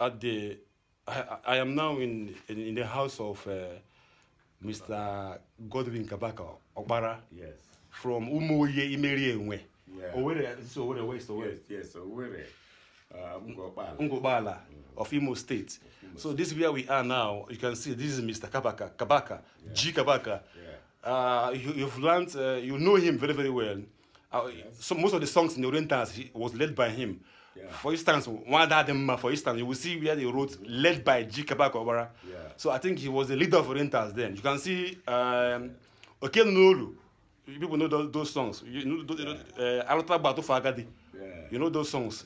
at the I am now in the house of Mr. Godwin Kabaka Obara. Yes. From Umuye Imerienwe. Yeah. Owerri, so Owerri West Owerri. Yes, Owerri. Ngobala of Imo State. So this is where we are now. You can see this is Mr. Kabaka. Kabaka. Yeah. G. Kabaka. Yeah. You've learned, you know him very, very well. Yes. So most of the songs in the Orientals was led by him. Yeah. For instance, Wanda Demma, for instance, you will see where they wrote led by G. Kabaka Obara. Yeah. So I think he was the leader of Orientals then. You can see Oken Nolu. People know those songs. You know, you know those songs.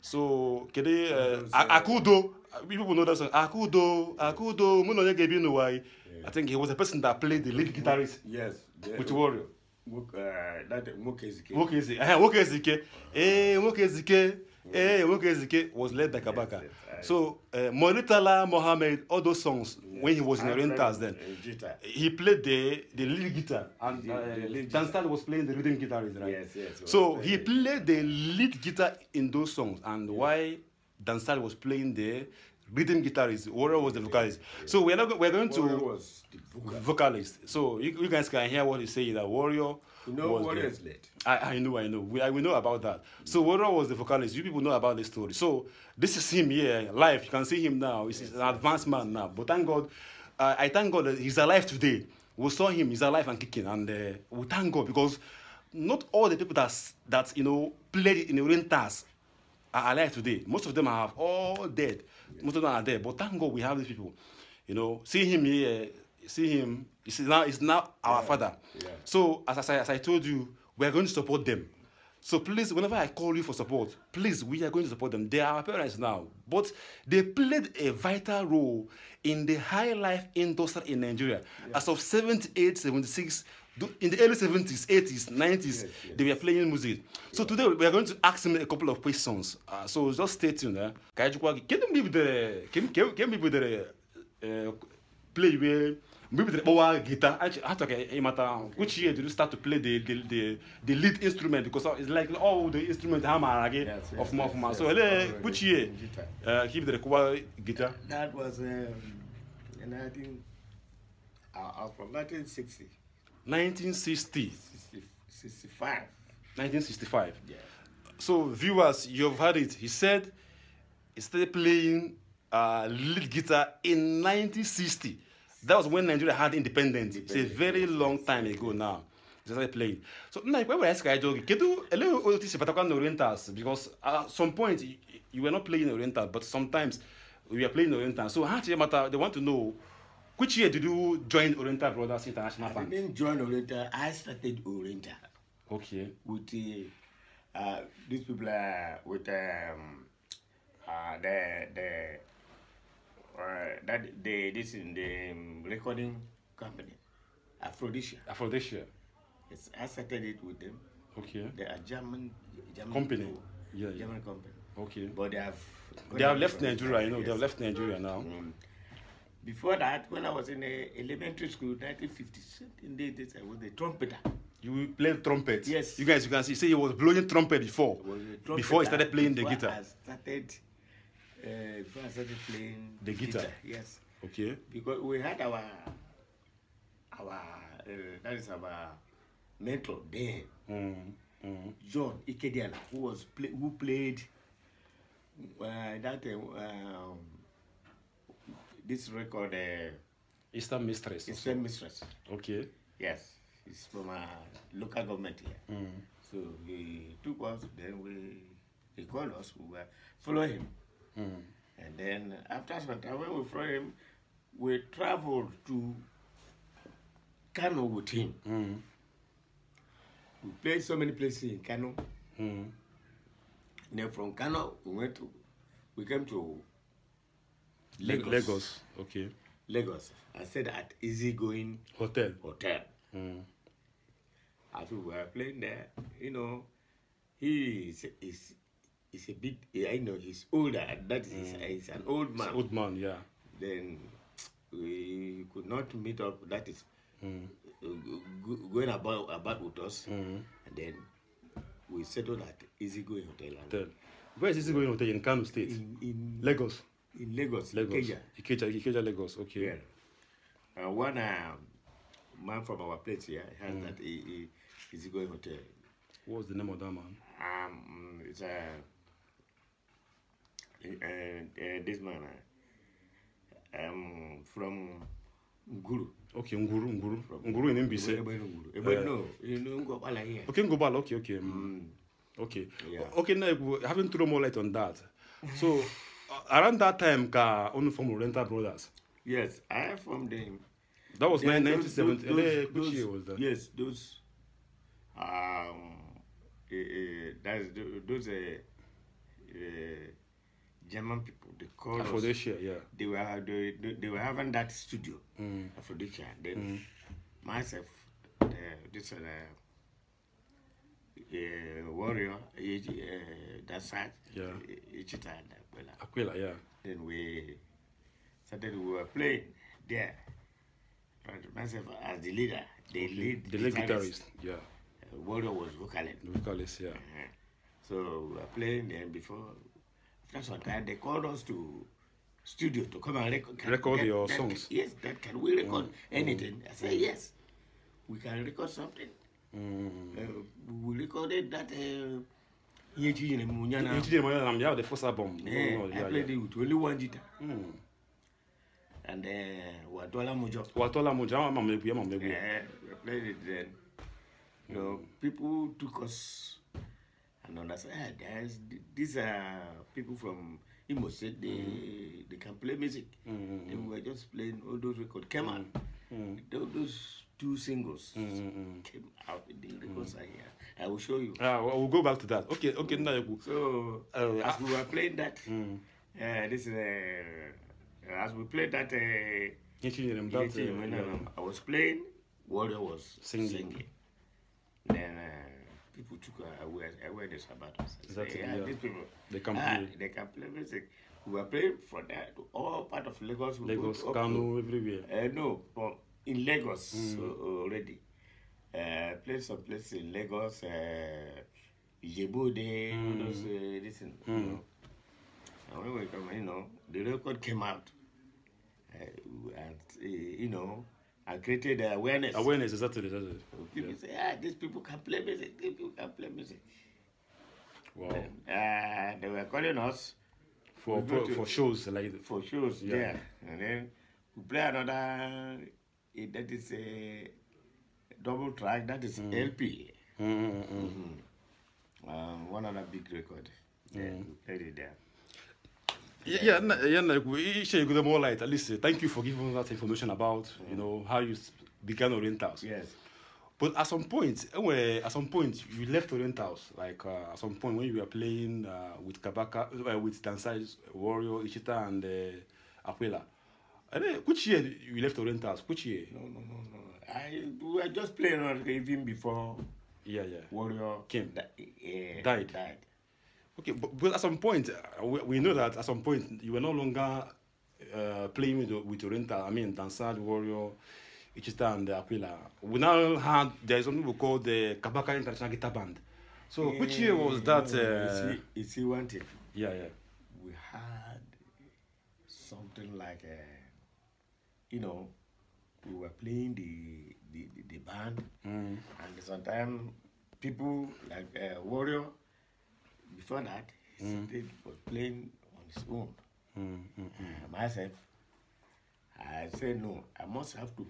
So, kede Akudo, people know that song. Akudo, Akudo, Muno Yegebi no wai. I think he was the person that played the lead guitarist. Yes. Which warrior? Mokezike. Mokezike was led by Kabaka. So, Moritala Mohammed, all those songs when he was in Orientals then. He played the lead guitar, and Danstan was playing the rhythm guitar, right? Yes, yes. So he played the lead guitar in those songs, and why Danstan was playing the rhythm guitarist, Warrior was the vocalist. Yeah. So we're going to was the vocalist. So you guys can hear what he's saying, that Warrior. No, Warrior is late. I know. We know about that. So Warrior was the vocalist. You people know about this story. So this is him here live. You can see him now. He's an advanced man now. But thank God, I thank God that he's alive today. We saw him. He's alive and kicking, and we thank God, because not all the people that you know played in the Orientals are alive today. Most of them are all dead. Most of them are dead. But thank God we have these people. You know, see him here. See him. It's now our father. Yeah. So as I told you, we are going to support them. So please, whenever I call you for support, please, we are going to support them. They are our parents now, but they played a vital role in the high life industry in Nigeria. Yeah. As of 78, 76, in the early 70s, 80s, 90s, yes, yes, they were playing music. So today we are going to ask him a couple of questions. So just stay tuned. Can you play with the guitar? Which year did you start to play the lead instrument? Because it's like all the instruments of Mafuma. Yes, so which year keep the guitar? That was in 1960. 1960. 65. 1965. Yeah. So viewers, you've heard it. He said he started playing lead guitar in 1960. That was when Nigeria had independence. It's a very long time ago now. He started playing. So now, why would I ask you? Can you a little notice about Orientals? Because at some point you were not playing Oriental, but sometimes we were playing Oriental. So how do matter? They want to know. Which year did you join Oriental Brothers International Fund? I didn't join Oriental. I started Oriental. Okay. With these people with the recording company, Aphrodisia. Aphrodisia. Yes, I started it with them. Okay. They are German company. Yeah, yeah. German company. Okay. But they have left Nigeria. I know they have left Nigeria now. Mm-hmm. Before that, when I was in elementary school, 1950s, I was a trumpeter. You played trumpet? Yes. You guys, you can see, he was blowing trumpet before. Before he started playing the guitar. Before I started playing the guitar. Yes. Okay. Because we had our mentor then, John Ikediala, who played this record, Eastern Mistress. Eastern Mistress. Okay. Yes, it's from a local government here. Mm. So he took us. Then he called us. We were following him. Mm. And then after some time, when we followed him, we traveled to Kano with him. Mm. We played so many places in Kano. Mm. And then from Kano, we came to Lagos. Okay. Lagos. I said at Easy Going Hotel. After we were playing there, you know, he's a bit, I know he's older. That is, he's an old man. It's old man, yeah. Then we could not meet up. That is going about with us. And then we settled at Easy Going Hotel. Where is this going on? In Kano State? In Lagos. In Lagos. Ikeja. Ikeja, Lagos. Okay. Yeah. One man from our place here has that easy going hotel. What's the name of that man? It's this man. From Nguru. Okay, Nguru in Mbise. Everybody know. You know Ngobala here. Okay, Ngobala. Okay. Okay. Yeah. Okay, now I haven't thrown more light on that. So around that time, ka only from Renta Brothers. Yes, I formed them. That was 1970. Yes, those. That's those German people. They called Aphrodisia, us. Yeah. They were having that studio. Aphrodisia. Then myself, this. Warrior, that side, yeah. Ichita and Aquila, yeah. Then we started, we were playing there. But myself as the leader, the lead guitarist, yeah. Warrior was vocalist, yeah. So we were playing there before. That's what they called us to studio to come and record your songs. Yes, that can we record anything? I said yes, we can record something. We recorded that the first album. I played it with only one guitar. And Watola Mojo. We played it then. You know, people took us and understood, guys, these are people from Imo State, they can play music. They were just playing all those records. Came on. Those two singles came out. The records are here. I will show you. Well, we'll go back to that. Okay. Now so as we were playing that, this as we played that, I was playing, Warrior was singing. Then people took away the sabatos. Exactly. Yeah. These people, they can play music. We were playing for that. All part of Lagos. Lagos, Kano, everywhere. No, but in Lagos already. Played some places in Lagos, Ijebude, listen. And when we come, the record came out. And, I created awareness. Awareness, exactly. People say, these people can play music, these people can play music. Wow. They were calling us. For shows like that. For shows, yeah. And then we play another, that is a double track, that is LP. One other big record. Yeah, we played it there. We should give them more light. At least thank you for giving us that information about how you began Orient House. Yes. But at some point, you left Orient House. Like at some point when you were playing with Kabaka, with Dansai, Warrior, Ichita, and Aquila. Which year you left Orient House? Which year? No. We were just playing even before. Yeah. Warrior came. Died. Okay, but at some point, we know that at some point you were no longer playing with Orient House. I mean, Dansai, Warrior, Ichita and Aquila. We now had, there is something we call the Kabaka International Guitar Band. So which year was that? It's one thing. Yeah. We had something like, we were playing the band, and sometimes people like Warrior, before that, he was playing on his own. Myself, I said no, I must have to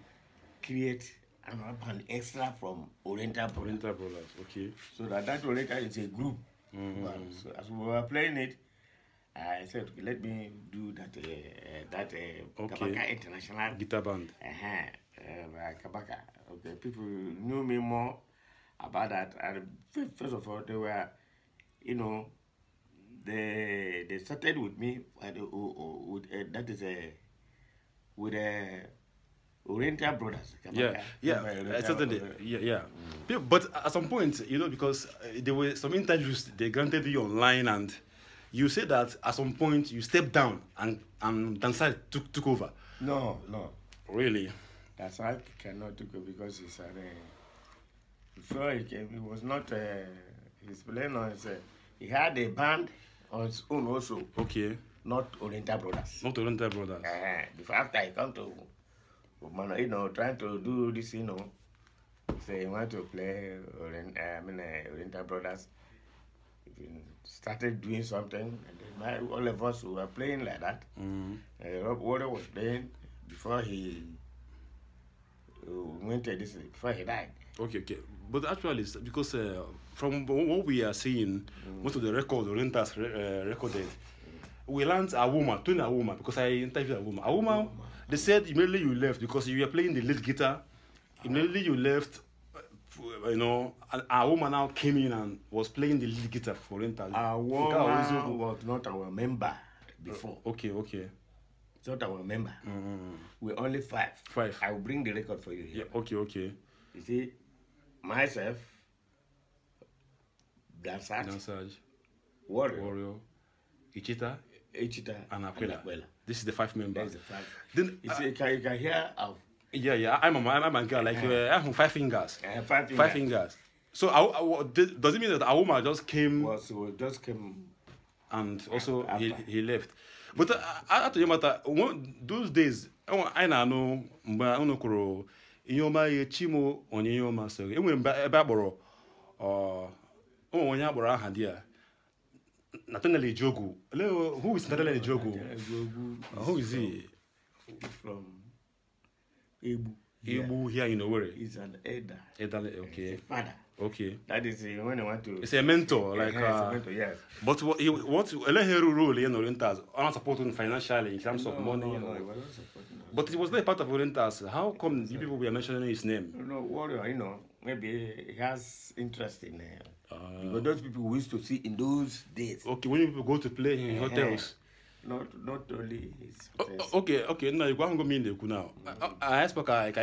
create an extra from Oriental Brothers. Okay. So that Oriental is a group. So as we were playing it, I said, okay, let me do that. Kabaka International Guitar Band. Kabaka. Okay, people knew me more about that. And first of all, they were, they started with me. Oriental Brothers. Yeah, certainly. Yeah. But at some point, because there were some interviews they granted you online, and you said that at some point you stepped down and Dansai took over. No. Really? Dansai cannot take over because he's before he came, he was not, he's playing on, he had a band. On its own also. Okay. Not Oriental Brothers. Not Oriental Brothers. Before after I come to, you know, trying to do this, you know, say you want to play Oriental Brothers. We started doing something, and then all of us were playing like that. Rob Warren was playing before he went to this, before he died. Okay, okay. But actually, because from what we are seeing, most of the records Orientals recorded, we learned Awoma, Tony Awoma, because I interviewed Awoma. Awoma, they said immediately you left because you were playing the lead guitar. Immediately you left. You know, Awoma now came in and was playing the lead guitar for Orientals. Awoma was not our member before. Okay, okay. Not our member. We're only five. Five. I'll bring the record for you here. Yeah, okay, okay. You see, myself, Dansaj, Warrior, Ichita, and Akwela. This is the five members. The five. Then you see, you can hear our... Yeah, yeah, I'm a girl, like, I have 5 fingers. Five fingers. So, does it mean that Awoma just came... Well, so it just came... And also, he left. But, after your matter, those days, I know, Inyoma ye chimo onyoma so. Ewe mbaboro onyaboro ahandia. Nathaniel Ejogu. Who is Nathaniel Ejogu? Who is he? From Ebu. Ebu here in Owerri. He's an elder. Elder, okay. Father. Okay. That is when I want to. It's a mentor, like. It's a mentor, yes. But what Eleheru role in Orientals? I'm not supporting financially in terms of money. No, no, no. But it was not a part of Orientals. How come you people were mentioning his name? No, Warrior, you know, maybe he has interest in him. Because those people we used to see in those days. Okay, when people go to play in hotels. Not only his hotels. Okay, okay. No, you go and go me in the now. I asked Paka,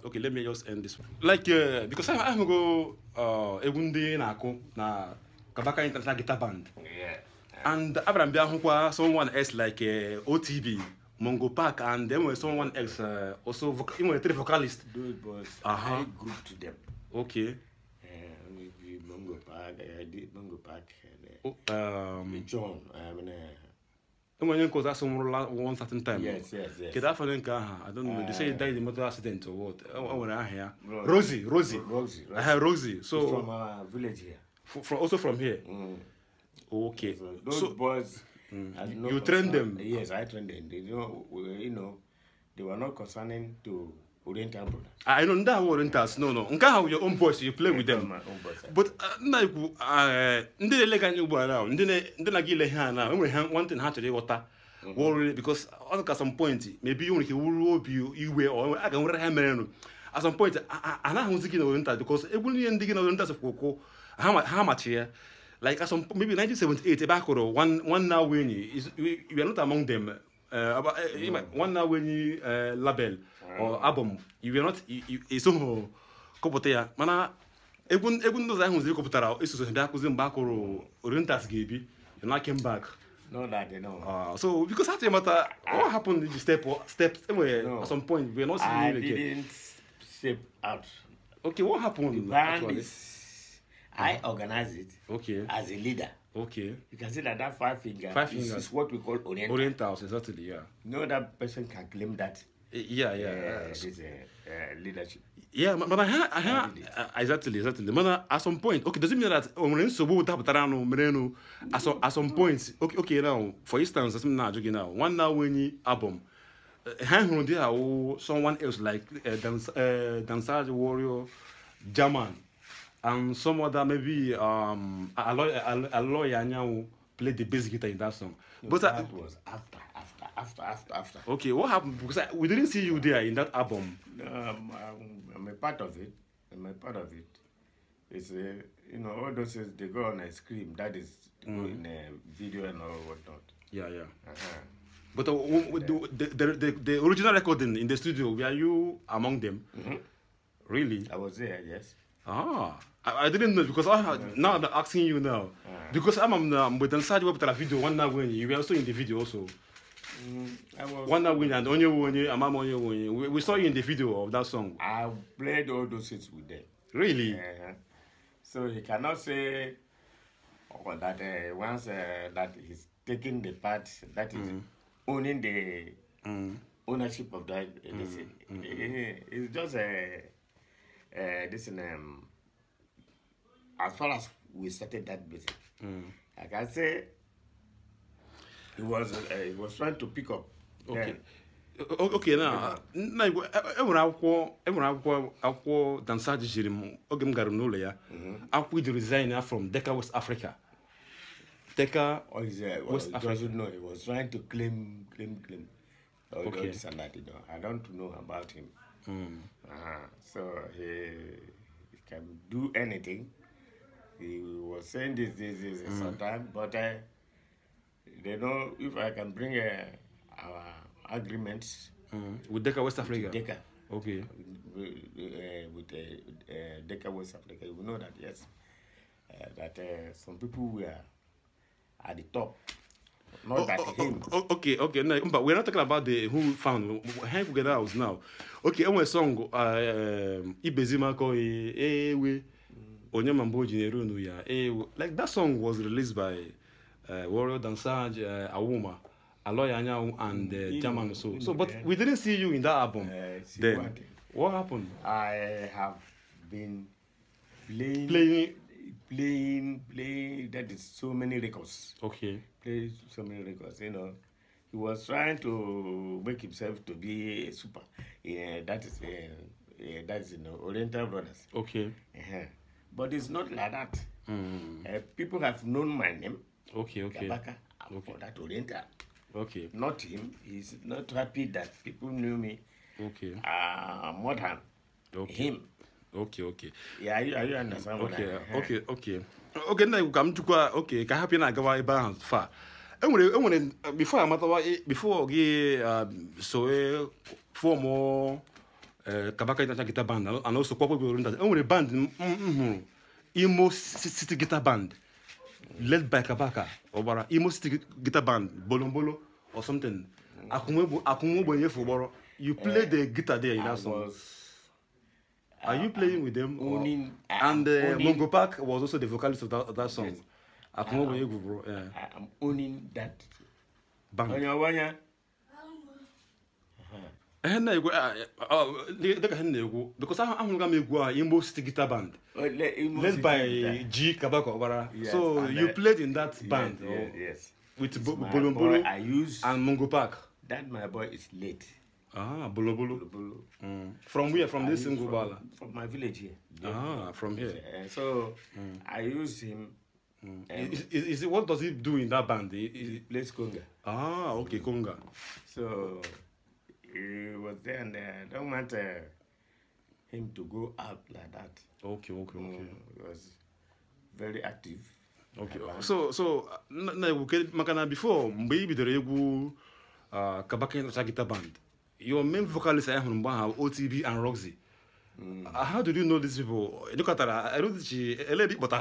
okay, let me just end this one. Like, because I'm going to go Ewunde na Kabaka International Guitar Band. Yeah. And Abraham Biahunkwa, someone else like OTB. Mongo Park, and then with someone else, also even three vocalists. Those boys, I group to them. Okay. We did Mongo Park. I did Mongo Park. John. I mean. When cause us one certain time. Yes, yes, yes. I don't know. They say he died in a motor accident or what? I hear. Rosie. I have Rosie. So he's from our village here. From also from here. Okay. So those boys. You train them? Yes, I trained them. They don't, you know, they were not concerning to Oriental Brothers. I don't know Orientals. No, no. You have your own boys. You play with them. But now you they like an Uber around. They like you now. We want to have to water. Because at some point maybe you will be you way or I can wear. At some point I not thinking Orientals because everyone thinking Orientals of Coco. How much here? Like at some maybe 1978, Ebakoro, one now when you are not among them. One now when you label or album, you are not. You so computer. Mana, everyone knows that who's the computer. It's so that cousin Bakoro Orientals Gaby, and I came back. No, that they know. So because after matter, what happened in the steps anyway? No. At some point, we are not seeing you again. I didn't step out. Okay, what happened? I organize it as a leader. Okay. You can see that that five fingers is what we call Orientals. Orientals, exactly, yeah. No other person can claim that. Yeah, yeah. It is leadership. Yeah, but exactly. But at some point, okay, does it mean that at some point, okay, now, for instance, I'm not joking now, one now when you album, someone else like Dansaj Warrior, German, and some other maybe Aloy Anyanwu played the bass guitar in that song. No, but that was after. Okay, what happened? Because we didn't see you there in that album. I'm a part of it. It's you know, all those things, they go on a scream. That is in a video and all whatnot. Yeah, yeah. But the original recording in the studio, were you among them? Really? I was there, yes. I didn't know because now I'm asking you now. Because I'm with inside web video one now when you were also in the video also. One now when and on your one we saw you in the video of that song. I played all those hits with them. Really? So he cannot say or that once that he's taking the part, that is owning the ownership of that. It's just this as far as we started that business, I can say he was trying to pick up. Okay. Okay, now, I will dance at Jirim, Ogam Garunolia. I will resign from Decca, West Africa. Decca, West Africa. No, he was trying to claim. Okay. I don't know about him. So he can do anything. He was saying this sometimes, but they know if I can bring our agreements with Decca West Africa. Decca. Okay. With Decca West Africa, you know that yes, that some people were at the top. Not that him. Okay. No, but we're not talking about the who found how we get out now. Okay, I'm a song. Ibezima ko ewe onyamambo jinero nuya ewe. Like that song was released by Warrior Dansaj Awoma. And German also. So, but we didn't see you in that album. Then, what happened? I have been playing. That is so many records. Okay. Play so many records. You know, he was trying to make himself to be a super. Yeah, that is you know, Oriental Brothers. Okay. But it's not like that. People have known my name. Okay. Kabaka, for that Oriental. Okay. Not him. He's not happy that people knew me. Okay. More than him. Okay. Yeah, you understand what Okay, now you come to go. Okay, can happen. I go about far. Before I'm before so four more Kabaka International Guitar Band and also Kwaku Oriental. Only band Imo City Guitar Band. Led by Kabaka or Imo City Guitar Band, Bolombolo or something. You play the guitar there in that song. Are you playing with them? Owning, and Mongo Park was also the vocalist of that song. Yes. I'm owning that band. Because I'm going to go to Imo City Guitar Band led by G. Kabaka. Yes, so you played in that band. Yes. With Bolombolo and Mungo Park. That my boy is late. Ah, Bolombolo. From where? From this Ngubala? From my village here. Ah, from here. So I use him. Is what does he do in that band? He plays conga. Ah, okay, conga. So he was there, and I don't want him to go out like that. Okay. He was very active. Okay. So na before maybe the regu Kabaka International Guitar Band. Your main vocalist I from Baha OTB and Roxy. How did you know these people? Look at her. I don't think a lady, but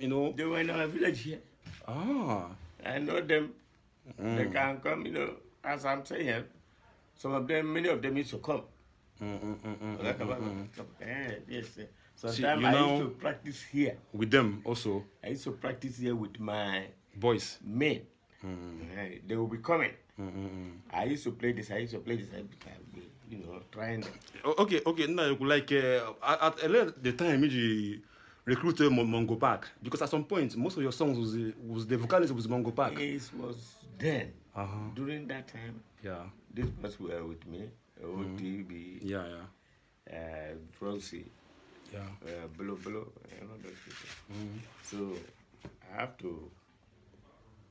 you know they were in our village here. Ah, I know them. They can come. You know, as I'm saying. Some of them, many of them used to come. Yes. Sometimes I used to practice here. With them also? I used to practice here with my boys. Men. They will be coming. I used to play this, you know, trying them. Okay. Now, like, at the time, you recruited Mongo Park. Because at some point, most of your songs was the vocalist was Mongo Park. It was then. During that time, yeah, these guys were with me. OTB, Roxy, Bolo, you know those people. So I have to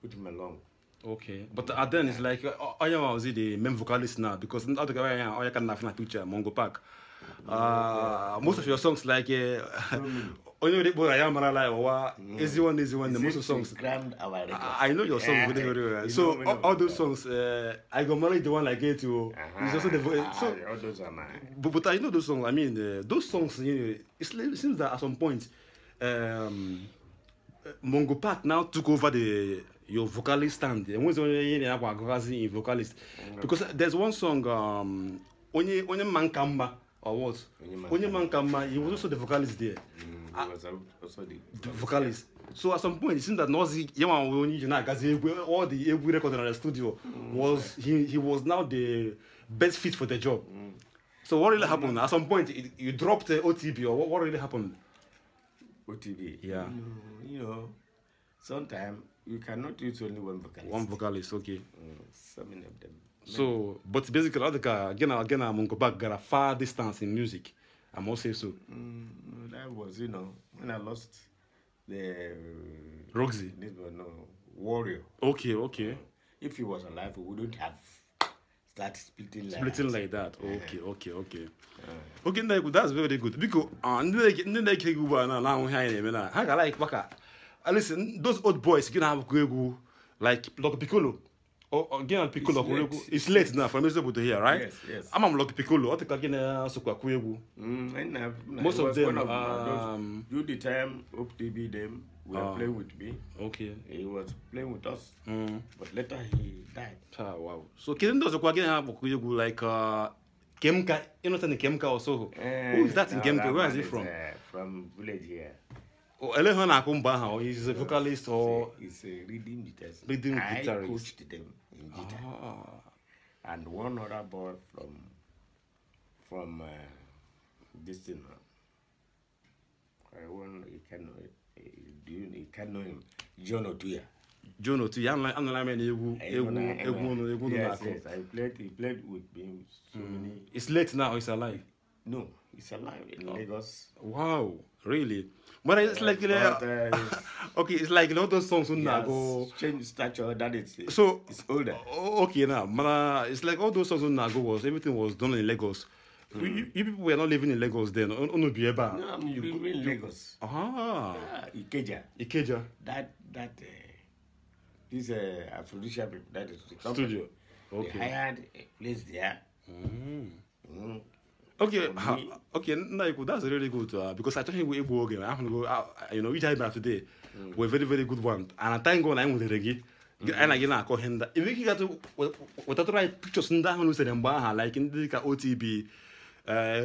put him along. Okay, but then it's like I am already the main vocalist now because not the guy I can have a picture Mongo Park. Most of your songs like only I am easy one. The most of songs I know your songs very well. So all those songs, I got married the one I gave to. All those are mine. But I know those songs. I mean, those songs. You know, it seems that at some point, Mongo Park now took over your vocalist stand. In vocalist, because there's one song Onye Mankamba. Or what? Onye Mankamba, he was also the vocalist there. the vocalist. So at some point, it seemed that Nozie, all the Ebu records in the studio, was he was now the best fit for the job. So what really happened? At some point, you dropped the OTB, or what really happened? OTB? Yeah. You know, sometimes you cannot use only one vocalist. One vocalist, okay. So many of them. So, but basically, again, I'm going back, got a far distance in music. I must say so. That was, you know, when I lost the... Roxy? No, Warrior. Okay, okay. If he was alive, we wouldn't have started splitting like that. Splitting like that. Okay, okay, okay. Okay, that's very good. Because, listen, those old boys, you know, have like Piccolo. Oh, again, Piccolo. It's late now for me to hear, right? Yes, yes. I'm Lucky Piccolo. I think I'm most of them. During the time OTB them were playing with me. Okay. He was playing with us, but later he died. Ah, wow. So Kevin does like Kemka. You know something Kemka also. Who is that in Kemka? Where is he from? From village here. Oh, he's a vocalist or... He's a rhythm guitarist. I coached them in guitar. Ah. And one other boy from this thing. You can know him. John Otuya. John Otuya. He played with me so many... It's late now, he's alive. No, he's alive in Lagos. Wow, really? But it's like, okay, it's like a lot of songs go change stature, that is it. So it's older. Okay, now, it's like all those songs go was everything was done in Lagos. You people were not living in Lagos then. No, I'm living in Lagos. Ikeja. Ikeja. These Afrodisia people, that is the studio. Okay. They hired a place there. Okay, okay, that's really good because I told him we go again. I'm gonna go out, you know, we tried that today. We're very, very good one. And I thank God I'm with the reggae. And again, I call him that. If you got to what I pictures in that, like in the OTB,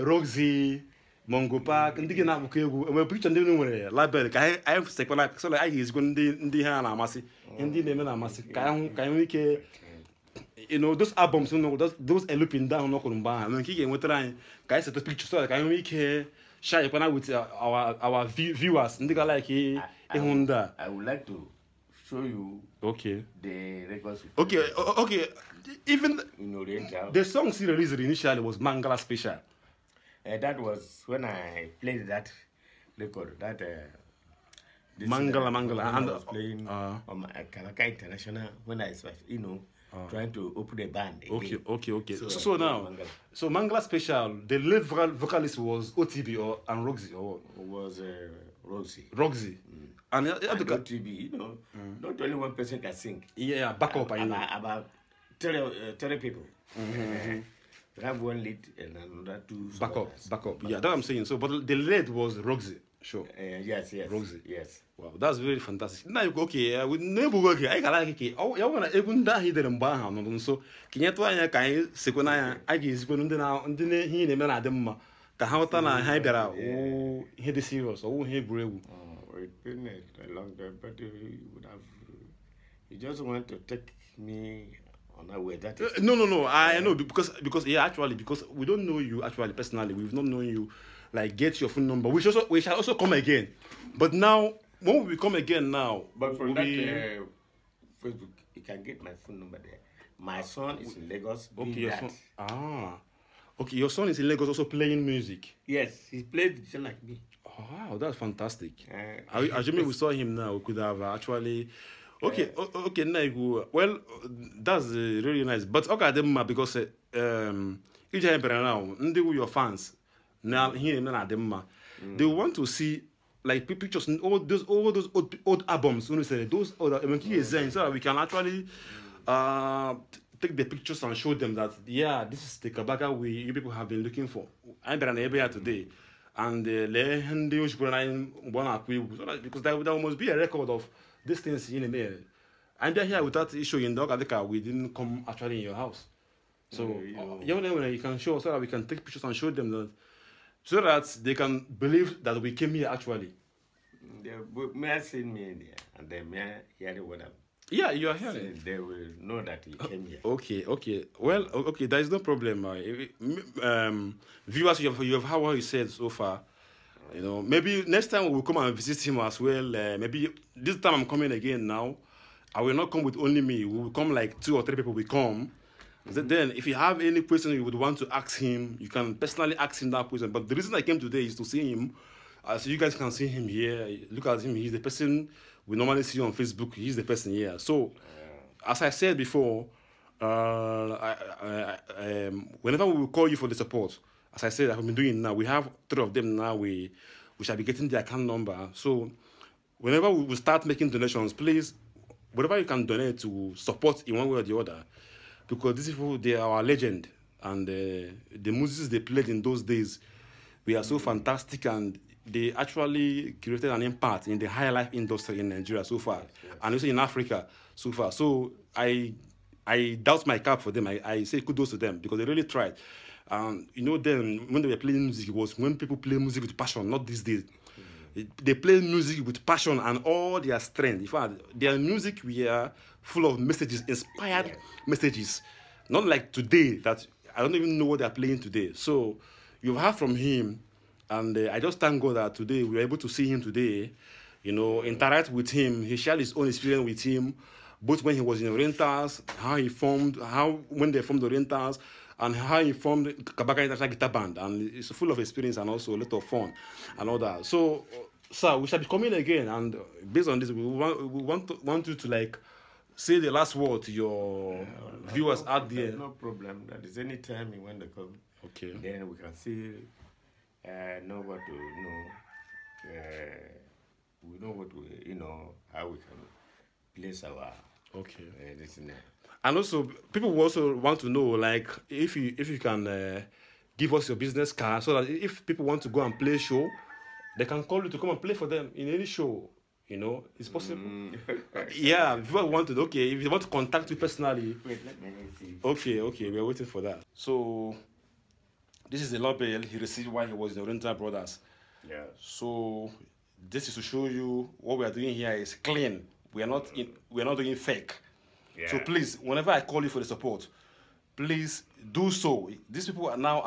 Roxy, Mongo Park, and digging up, okay, we're picturing the library. I have second, like, so I is going to the Hana Massy, and the Nemena Massy. Can we care? You know those albums, you know those eloping down no Columba. And he came trying guys to picture so like I make here share with our viewers. Like Honda. I would like to show you. Okay. The records. Okay, okay. Even in Oriental. The song he released initially was Mangala Special. That was when I played that record. That Mangala. And I was playing on Kalaka International when I was, you know. Trying to open a band again. Okay, okay, okay. So now, Mangala. So Mangala Special, the lead vocalist was OTB and Roxy, or was Roxy. Roxy. And OTB, you know, not only one person can sing. Yeah, back up, I know. About 30 people. We have one lead and another two. Back up, back up. Yeah, that's what I'm saying. So, but the lead was Roxy. Sure. Yes, yes. Roxy. Yes. Wow, that's very fantastic. Now you go okay. We never go okay. I can like okay. Oh, you wanna even that here in Baha, no? So, can you try and can second I? I just go under now. Under here, he never had them. The how to na he better. Oh, he the serious. Oh, he brave. Oh, it's been a long time, but he would have. He just wanted to take me. That is no. I know because yeah, actually because we don't know you actually personally. We've not known you. Like get your phone number. We shall also come again. But now when we come again now. But from that Facebook, you can get my phone number there. My son is in Lagos. Okay, your son. Okay, your son is in Lagos also playing music. Yes, he played just like me. Wow, that's fantastic. I assume we saw him now. We could have actually. Okay, okay, now well, that's really nice. But okay, because each time now, your fans. Now here they want to see like pictures and all those old albums. When we say those other so that we can actually take the pictures and show them that yeah, this is the Kabaka we you people have been looking for. I'm here today, and because there must be a record of these things in there. I'm here without showing that we didn't come actually in your house. So you can show so that we can take pictures and show them that. So that they can believe that we came here actually. They were messing me in there, and they may hear what I'm. Yeah, you are hearing. They will know that you came here. Okay, okay. Well, okay. There is no problem. Viewers, you have heard what you said so far. You know, maybe next time we will come and visit him as well. Maybe this time I'm coming again now. I will not come with only me. We will come like 2 or 3 people. We come. Mm-hmm. Then, if you have any question you would want to ask him, you can personally ask him that question. But the reason I came today is to see him. So you guys can see him here. Look at him. He's the person we normally see on Facebook. He's the person here. So, as I said before, whenever we will call you for the support, as I said, I've been doing now. We have 3 of them now. We shall be getting the account number. So, whenever we will start making donations, please, whatever you can donate to support in one way or the other, because these people, they are our legend, and the music they played in those days, we are so fantastic, and they actually created an impact in the high life industry in Nigeria so far, yes. And also in Africa so far. So I doubt my cap for them. I say kudos to them because they really tried. You know, then when they were playing music, it was when people play music with passion, not these days. They play music with passion and all their strength. In fact, their music we are full of messages, inspired messages. Not like today that I don't even know what they're playing today. So you've heard from him. And I just thank God that today we were able to see him today, you know, interact with him. He shared his own experience with him, both when he was in Orientals, how he formed, when they formed Orientals, and how he formed Kabaka International Guitar Band. And it's full of experience and also a lot of fun and all that. So, sir, we shall be coming again. And based on this, we want you to, like, say the last word to your viewers out there. No problem. That is any time you want to come. Okay. Then we can see... know what to know. We know what we, you know, how we can place our this name. And also, people also want to know, like, if you can give us your business card, so that if people want to go and play show, they can call you to come and play for them in any show. You know, it's possible. Yeah, people want to. Okay, if you want to contact you personally. Wait, let me see. Okay, okay, we are waiting for that. So. This is the label he received while he was in Oriental Brothers. Yeah. So this is to show you what we are doing here is clean. We are not doing fake. Yeah. So please, whenever I call you for the support, please do so. These people are now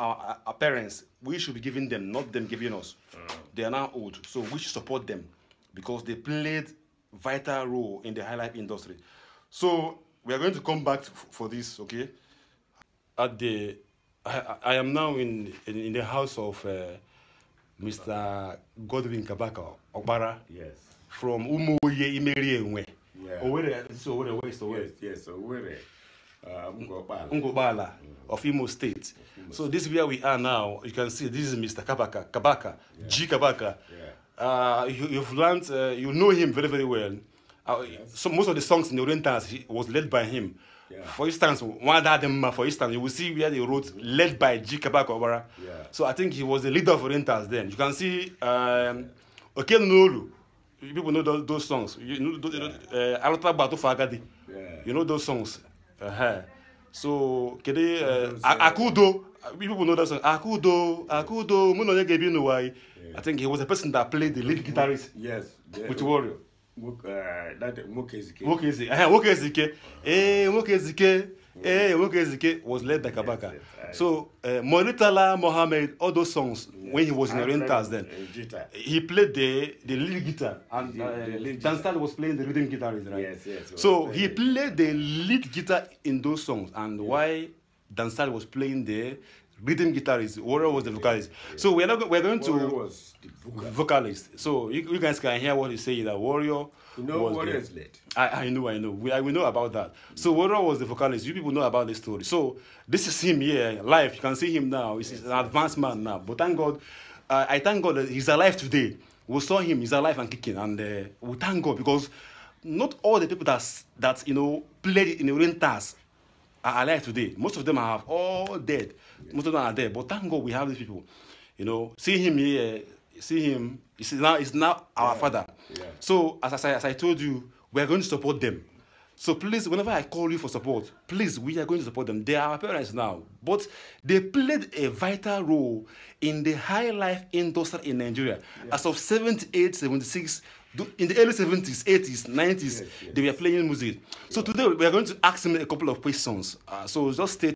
our parents. We should be giving them, not them giving us. They are now old, so we should support them because they played vital role in the high life industry. So we are going to come back for this, okay? At the I am now in the house of Mr. Godwin Kabaka Ogbara. Yes. From Umuye Imerienwe. Yeah. Owerri. This is Owerri, West Owerri. Yes, Owerri. Ngobala of Imo State. So this is where we are now. You can see this is Mr. Kabaka. Kabaka. Yeah. G. Kabaka. Yeah. You've learned, you know him very, very well. Yes. So most of the songs in the Orientals was led by him. Yeah. For instance, for instance, you will see where they wrote led by G. Kabaka Ogbara. Yeah. So I think he was the leader of Orientals then. You can see Oke Nolu. People know those songs. You know you know those songs. So Kede Akudo, people know that song. Akudo, Akudo, Munonye. I think he was the person that played the lead guitarist. Yes. With Warrior. Mokezike was led by Kabaka. Yes, so Moritala Mohammed, all those songs when he was in Orientals then. He played the lead guitar and Danstal was playing the rhythm guitar, right? Yes, yes. So he played the lead guitar in those songs, and why Danstal was playing the rhythm guitarist, Warrior was the vocalist. Yeah. So Warrior was the vocalist. So you guys can hear what he say that Warrior. You know, Warrior is late. I know. We know about that. So Warrior was the vocalist. You people know about this story. So this is him here live. You can see him now. He's an advanced man now. But thank God, I thank God that he's alive today. We saw him. He's alive and kicking, and we thank God because not all the people that you know played in Orientals are alive today. Most of them are all dead. Most of them are dead. But thank God we have these people. You know, see him here, see him. It's now our father. Yeah. So as I told you, we are going to support them. So please, whenever I call you for support, please, we are going to support them. They are our parents now, but they played a vital role in the high life industry in Nigeria. Yes. As of 78, 76, in the early 70s, 80s, 90s, yes, yes, they were playing music. So today, we are going to ask them a couple of questions. So just stay